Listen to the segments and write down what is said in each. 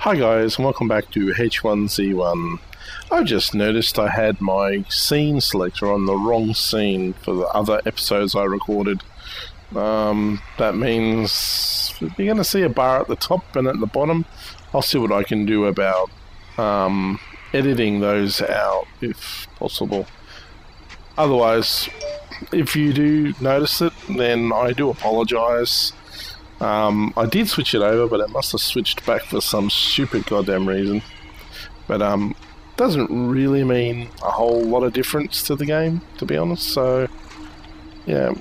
Hi guys, and welcome back to H1Z1. I just noticed I had my scene selector on the wrong scene for the other episodes I recorded. That means if you're going to see a bar at the top and at the bottom, I'll see what I can do about editing those out if possible. Otherwise, if you do notice it, then I do apologize. I did switch it over, but it must have switched back for some stupid goddamn reason. But doesn't really mean a whole lot of difference to the game, to be honest. So yeah.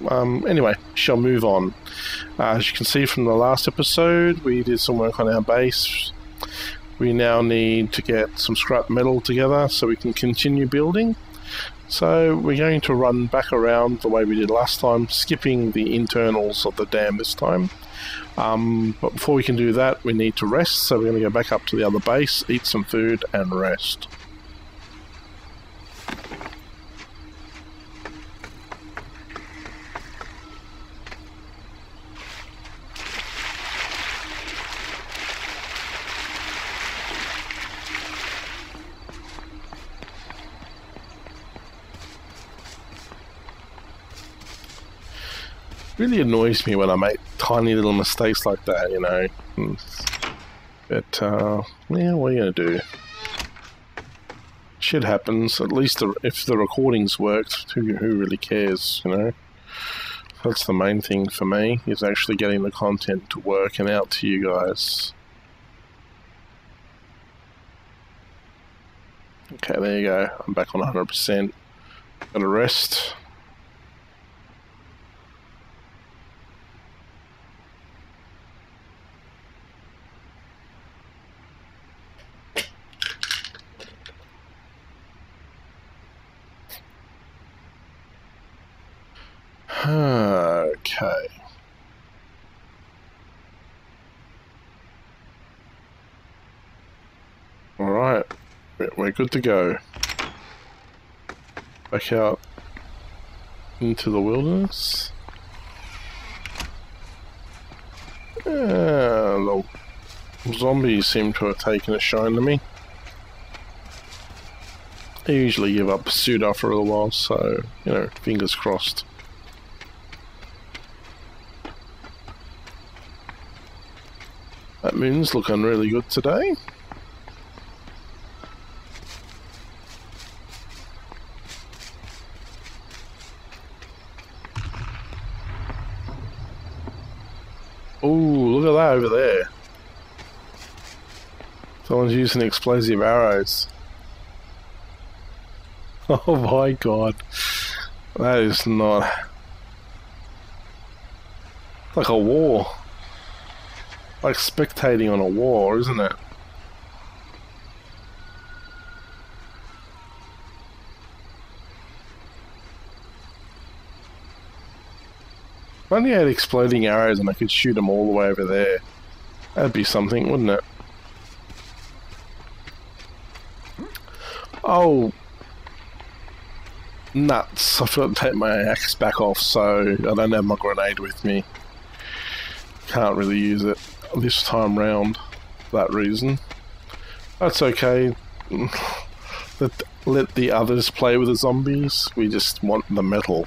Anyway, shall move on. As you can see from the last episode, we did some work on our base. We now need to get some scrap metal together so we can continue building. So we're going to run back around the way we did last time, skipping the internals of the dam this time. But before we can do that, we need to rest, so we're going to go back up to the other base, eat some food and rest. Really annoys me when I make tiny little mistakes like that, you know. But, yeah, what are you going to do? Shit happens. At least if the recordings worked, who really cares, you know? That's the main thing for me, is actually getting the content to work and out to you guys. Okay, there you go. I'm back on 100%. Gotta rest. Okay. Alright, we're good to go. Back out into the wilderness. The zombies seem to have taken a shine to me. They usually give up pursuit after a little while, so, you know, fingers crossed. That moon's looking really good today. Ooh, look at that over there. Someone's using explosive arrows. Oh my god. That is not... like a war. Like spectating on a war, isn't it? If only I had exploding arrows and I could shoot them all the way over there. That'd be something, wouldn't it? Oh. Nuts. I forgot to take my axe back off, so I don't have my grenade with me. Can't really use it this time round for that reason. That's okay. Let the others play with the zombies. We just want the metal.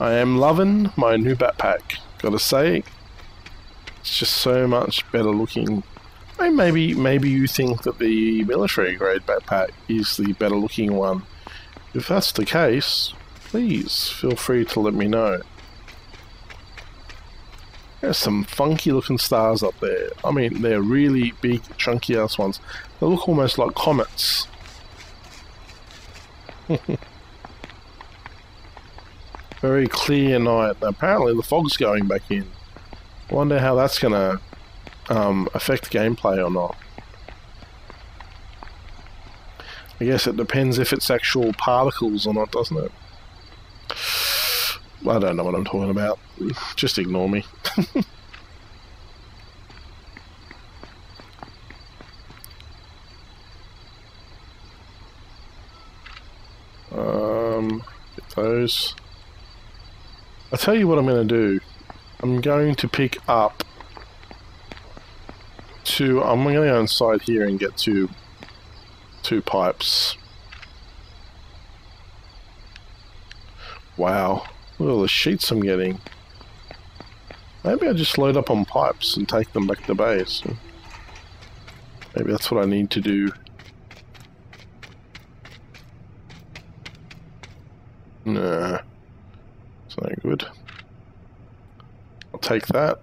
I am loving my new backpack. Gotta say, it's just so much better looking. I mean, maybe you think that the military grade backpack is the better looking one. If that's the case, please feel free to let me know. There's some funky looking stars up there. I mean, they're really big, chunky ass ones. They look almost like comets. Very clear night. Apparently the fog's going back in. I wonder how that's going to affect gameplay or not. I guess it depends if it's actual particles or not, doesn't it? I don't know what I'm talking about. Just ignore me. Get those. I'll tell you what I'm going to do. I'm going to pick up two. I'm going to go inside here and get two pipes. Wow, look at all the sheets I'm getting. Maybe I just load up on pipes and take them back to base. Maybe that's what I need to do. Nah, it's no good. I'll take that.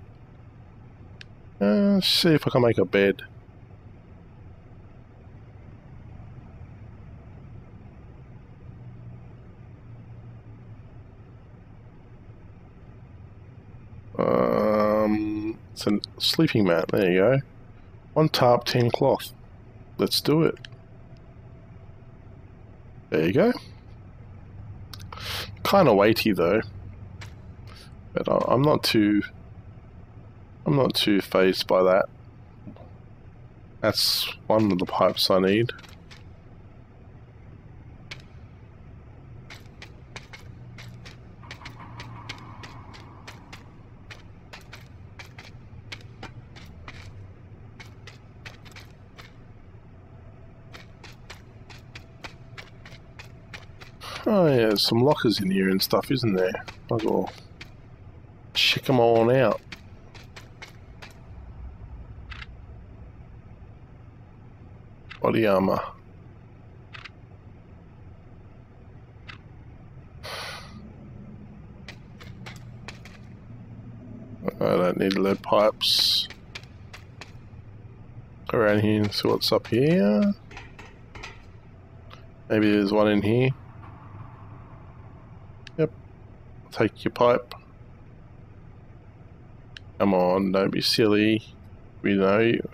Let's see if I can make a bed. It's a sleeping mat. There you go. One tarp, 10 cloth. Let's do it. There you go. Kind of weighty though, but I'm not too phased by that. That's one of the pipes I need. Oh yeah, there's some lockers in here and stuff, isn't there? Might as well check them all out. Body armor. I don't need lead pipes. Go around here and see what's up here. Maybe there's one in here. Take your pipe. Come on, don't be silly. We know you.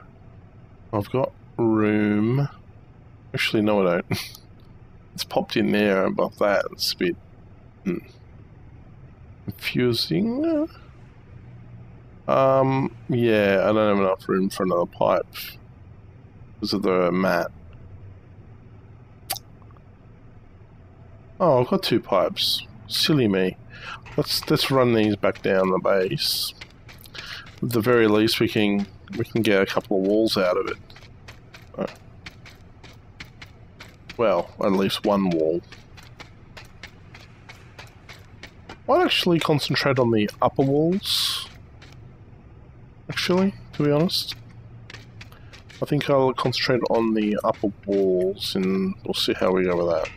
I've got room. Actually, no, I don't. It's popped in there above that. It's a bit confusing. Yeah, I don't have enough room for another pipe because of the mat. Oh, I've got two pipes. Silly me. Let's run these back down the base. At the very least, we can get a couple of walls out of it. Oh. Well, at least one wall. I'd actually concentrate on the upper walls. Actually, to be honest, I think I'll concentrate on the upper walls, and we'll see how we go with that.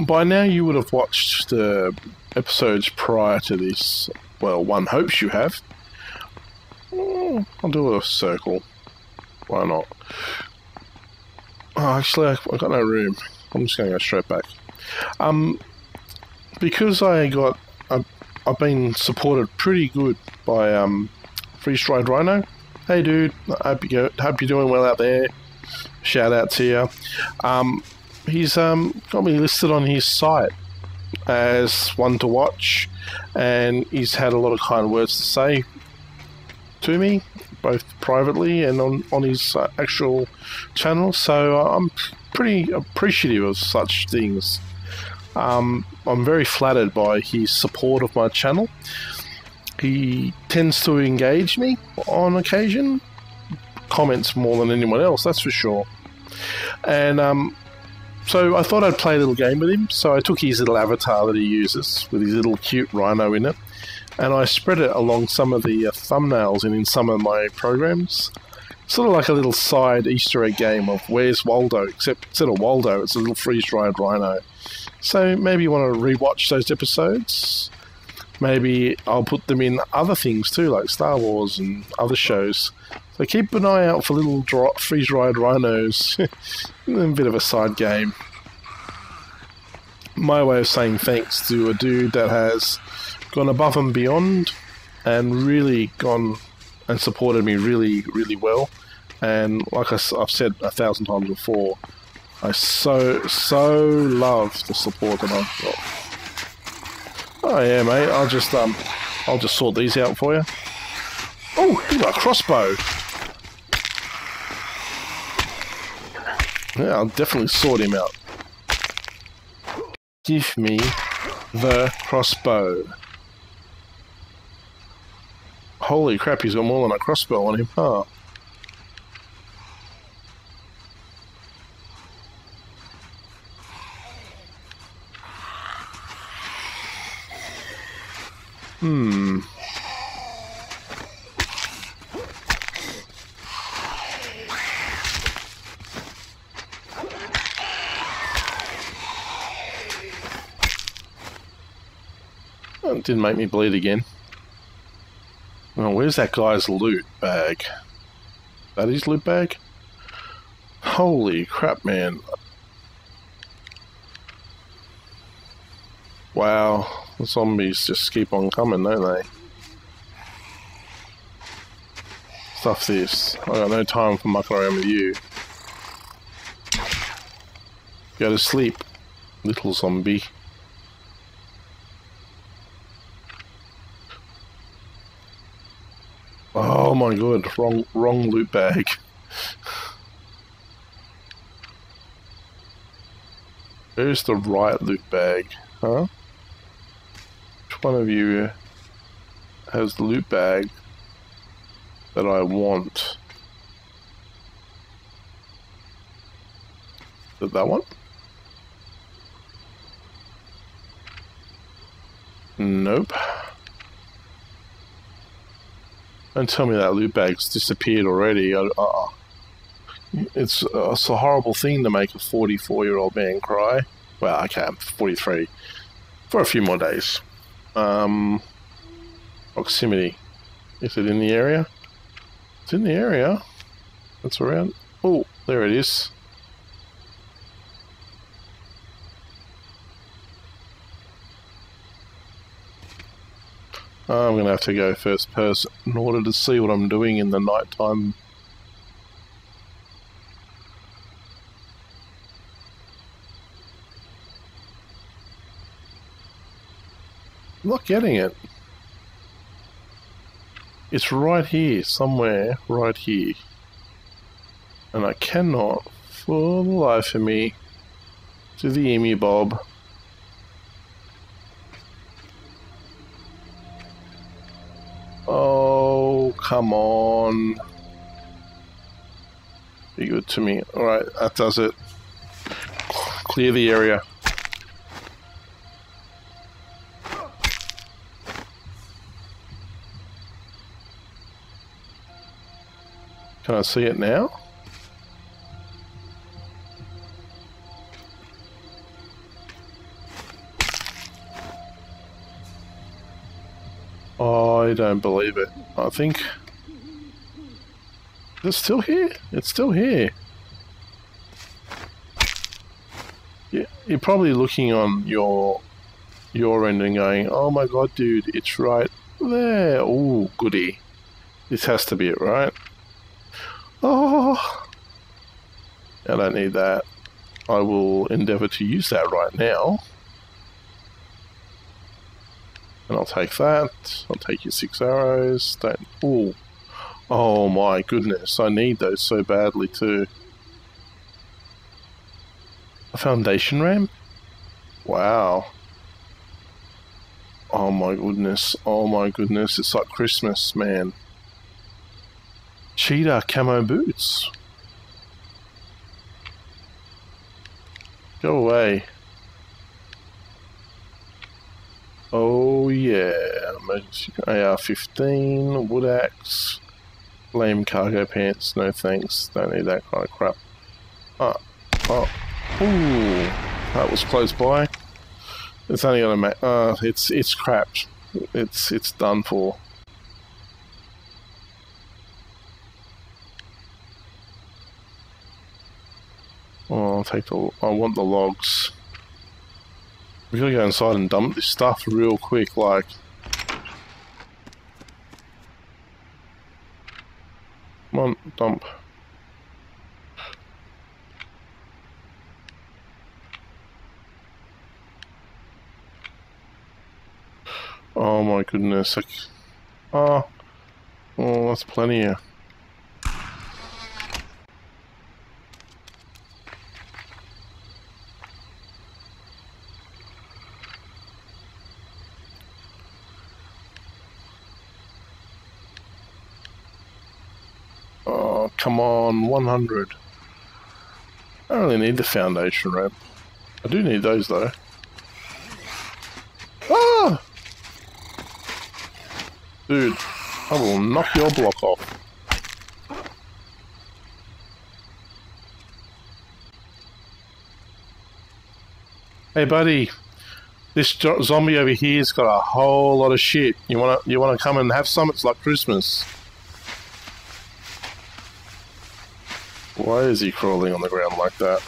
By now you would have watched the episodes prior to this. Well, one hopes you have. I'll do a circle. Why not? Oh, actually, I've got no room. I'm just going to go straight back. Because I've been supported pretty good by Freestride Rhino. Hey, dude. Hope you're doing well out there. Shout out to you. He's got me listed on his site as one to watch, and he's had a lot of kind words to say to me, both privately and on his actual channel, so I'm pretty appreciative of such things. I'm very flattered by his support of my channel. He tends to engage me on occasion, comments more than anyone else, that's for sure. And so I thought I'd play a little game with him, so I took his little avatar that he uses with his little cute rhino in it, and I spread it along some of the thumbnails and in some of my programs. Sort of like a little side Easter egg game of Where's Waldo, except instead of Waldo, it's a little freeze-dried rhino. So maybe you want to re-watch those episodes. Maybe I'll put them in other things too, like Star Wars and other shows. So keep an eye out for little freeze-dried rhinos. A bit of a side game. My way of saying thanks to a dude that has gone above and beyond and really gone and supported me really, really well. And like I've said 1,000 times before, I so love the support that I've got. Oh yeah, mate, I'll just sort these out for you. Oh, he got a crossbow. Yeah, I'll definitely sort him out. Give me the crossbow. Holy crap, he's got more than a crossbow on him. Oh. Hmm. Oh, it didn't make me bleed again. Oh, where's that guy's loot bag? That his loot bag? Holy crap, man. Wow. The zombies just keep on coming, don't they? Stuff this. I got no time for mucking around with you. Go to sleep, little zombie. Oh my god, wrong loot bag. Where's the right loot bag, huh? One of you has the loot bag that I want. Is it that one? Nope. Don't tell me that loot bag's disappeared already. It's a horrible thing to make a 44-year-old man cry. Well, okay, I'm 43. For a few more days. Proximity. Is it in the area? It's in the area. It's around. Oh, there it is. I'm going to have to go first person in order to see what I'm doing in the nighttime. I'm not getting it. It's right here, somewhere right here. And I cannot, for the life of me, do the emu bob. Oh, come on. Be good to me. Alright, that does it. Clear the area. Can I see it now? I don't believe it. I think... It's still here? It's still here. Yeah, you're probably looking on your end and going, oh my god, dude, it's right there. Ooh, goody. This has to be it, right? Oh, I don't need that. I will endeavour to use that right now. And I'll take that. I'll take your 6 arrows. Don't. Ooh. Oh my goodness. I need those so badly too. A foundation ramp? Wow. Oh my goodness. Oh my goodness. It's like Christmas, man. Cheetah camo boots. Go away. Oh yeah. Emergency AR-15, wood axe, lame cargo pants, no thanks. Don't need that kind of crap. Oh, oh. Ooh. That was close by. It's only gonna make it's crap. It's done for. I'll take the. I want the logs. We gotta go inside and dump this stuff real quick. Like, come on, dump. Oh my goodness! Oh, that's plenty here. Oh, come on, 100. I don't really need the foundation ramp. I do need those though. Ah! Dude, I will knock your block off. Hey buddy, this zombie over here's got a whole lot of shit. You wanna come and have some? It's like Christmas. Why is he crawling on the ground like that?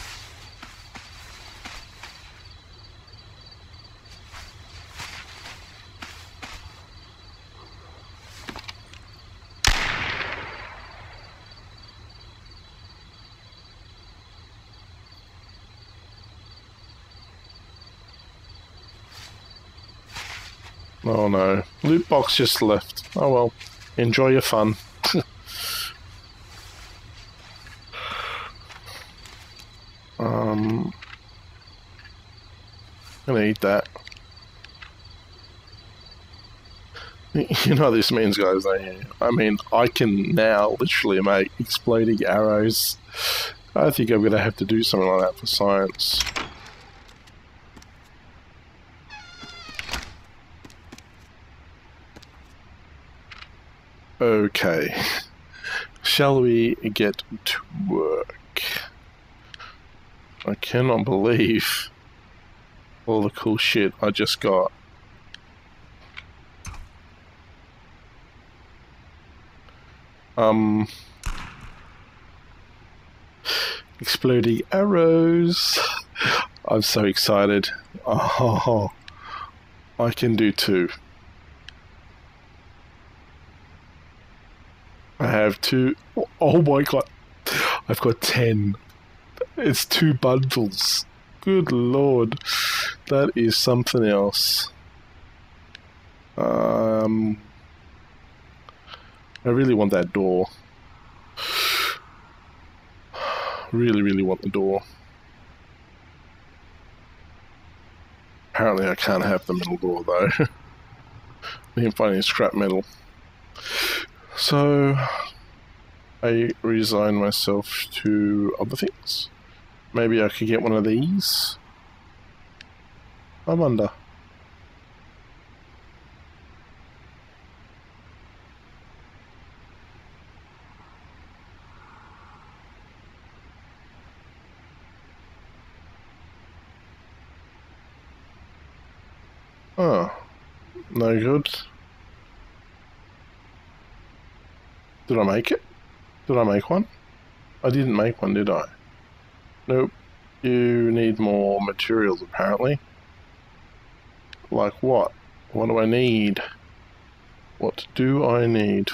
Oh no. Loot box just left. Oh well. Enjoy your fun. I'm gonna eat that. You know what this means, guys, don't you? I mean, I can now literally make exploding arrows. I think I'm gonna have to do something like that for science. Okay, shall we get to work? I cannot believe all the cool shit I just got. Exploding arrows. I'm so excited. Oh, I can do two. I have two. Oh my god. I've got 10. It's 2 bundles. Good lord. That is something else. I really want that door. Really, really want the door. Apparently I can't have the metal door though. I'm finding scrap metal. So, I resign myself to other things. Maybe I could get one of these. I wonder. Oh, no good. Did I make it? Did I make one? I didn't make one, did I? Nope. You need more materials, apparently. Like what? What do I need? What do I need?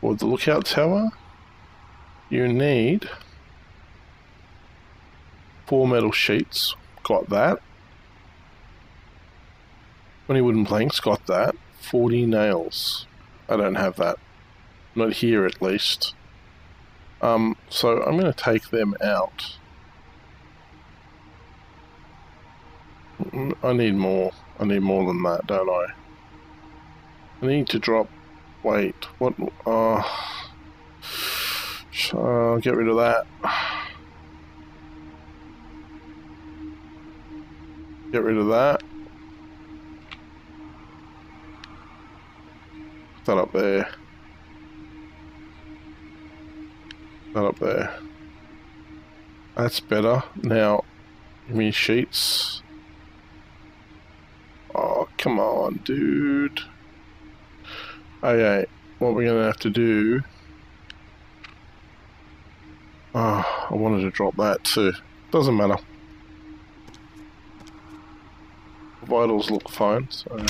For the lookout tower, you need 4 metal sheets. Got that. 20 wooden planks, got that. 40 nails. I don't have that. Not here, at least. So I'm going to take them out. I need more. I need more than that, don't I? I need to drop... Wait, what... I'll get rid of that. Get rid of that. That up there. That up there. That's better. Now, give me sheets. Oh, come on, dude. Okay, what we're going to have to do... Oh, I wanted to drop that too. Doesn't matter. Vitals look fine, so...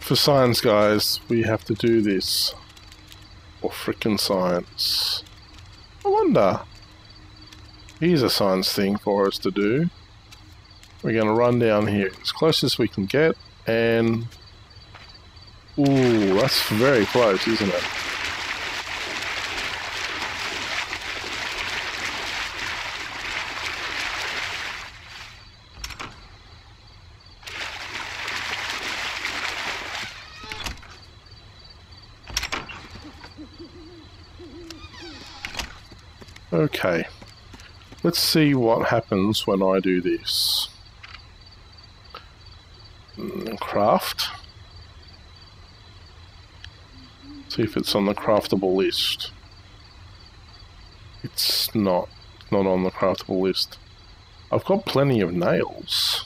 For science, guys, we have to do this. Or frickin' science. I wonder. Here's a science thing for us to do. We're going to run down here as close as we can get, and... Ooh, that's very close, isn't it? Okay, let's see what happens when I do this. Craft. See if it's on the craftable list. It's not. Not on the craftable list. I've got plenty of nails.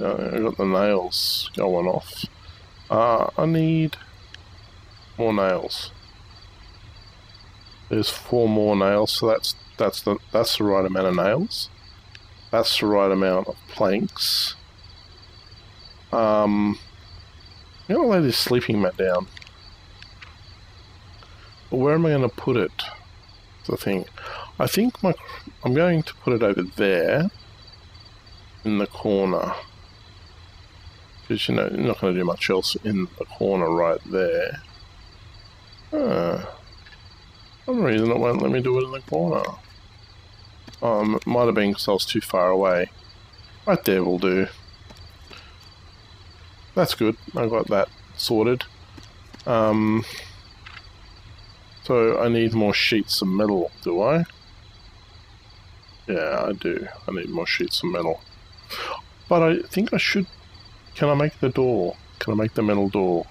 I've got the nails going off. I need more nails. There's 4 more nails, so that's the right amount of nails. That's the right amount of planks. I'm going to lay this sleeping mat down. But where am I going to put it? The thing. I think I'm going to put it over there in the corner. Because, you know, you're not going to do much else in the corner right there. For some reason it won't let me do it in the corner. It might have been because I was too far away. Right there will do. That's good. I got that sorted. So I need more sheets of metal, do I? Yeah, I do. I need more sheets of metal. But I think I should... Can I make the door? Can I make the metal door?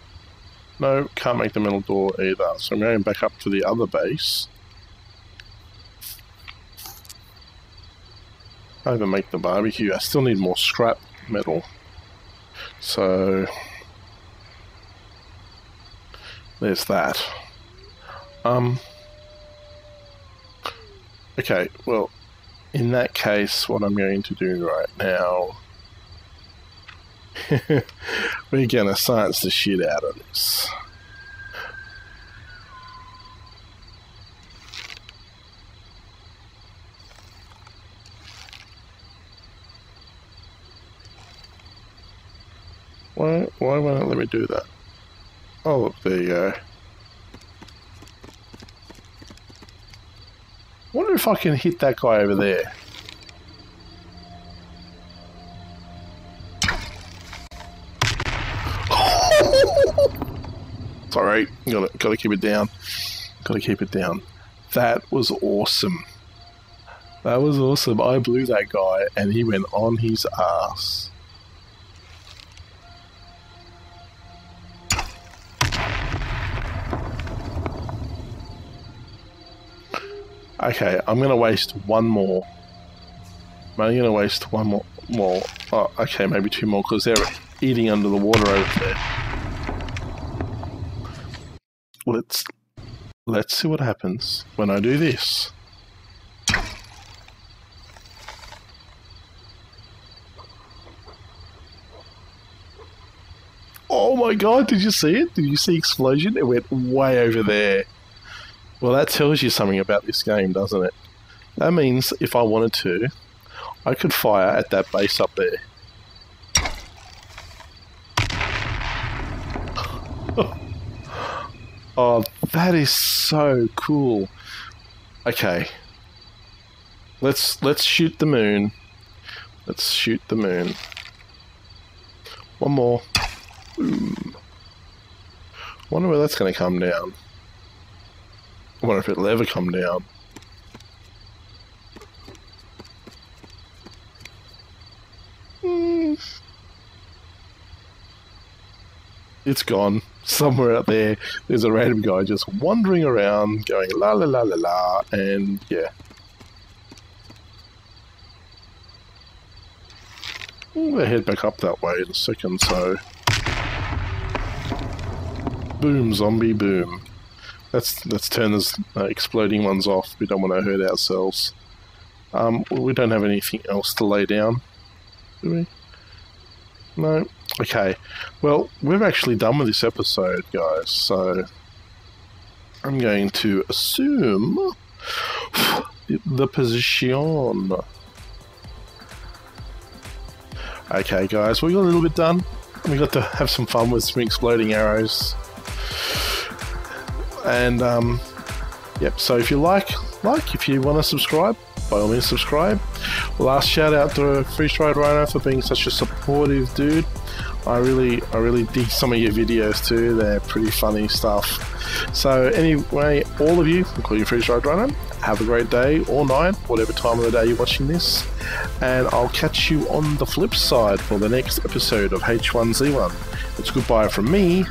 No, can't make the metal door either. So I'm going back up to the other base. I haven't made the barbecue. I still need more scrap metal. So... There's that. Okay, well, in that case, what I'm going to do right now... we're going to science the shit out of this. Why won't it let me do that? Oh, look, there you go. I wonder if I can hit that guy over there. Sorry, gotta keep it down. Gotta keep it down. That was awesome. That was awesome. I blew that guy and he went on his ass. Okay, I'm gonna waste one more. I'm only gonna waste one more. Oh, okay, maybe 2 more because they're eating under the water over there. Let's see what happens when I do this. Oh my god, did you see it? Did you see explosion? It went way over there. Well, that tells you something about this game, doesn't it? That means if I wanted to, I could fire at that base up there. Oh, that is so cool. Okay. Let's shoot the moon. Let's shoot the moon. One more. Boom. Wonder where that's going to come down. I wonder if it'll ever come down. It's gone. Somewhere out there, there's a random guy just wandering around, going la la la la la, and yeah. I'm going to head back up that way in a second, so... Boom, zombie, boom. Let's turn those exploding ones off. We don't want to hurt ourselves. We don't have anything else to lay down, do we? No? Okay. Well, we're actually done with this episode, guys, so... I'm going to assume... the position. Okay, guys, we got a little bit done. We got to have some fun with some exploding arrows. And, yep, so if you like, if you want to subscribe, by all means subscribe. Last shout out to Freestride Rhino for being such a supportive dude. I really dig some of your videos too. They're pretty funny stuff. So anyway, all of you, including Freestride Rhino, have a great day or night, whatever time of the day you're watching this. And I'll catch you on the flip side for the next episode of H1Z1. It's goodbye from me.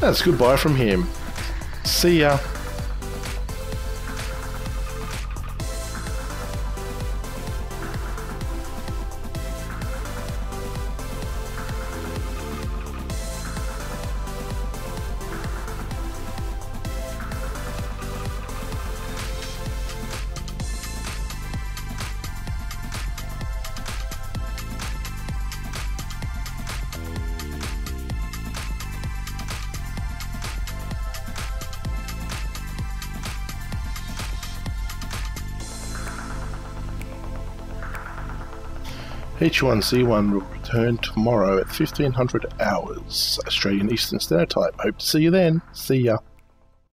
That's goodbye from him. See ya. H1Z1 will return tomorrow at 1500 hours Australian Eastern Standard Time. Hope to see you then. See ya.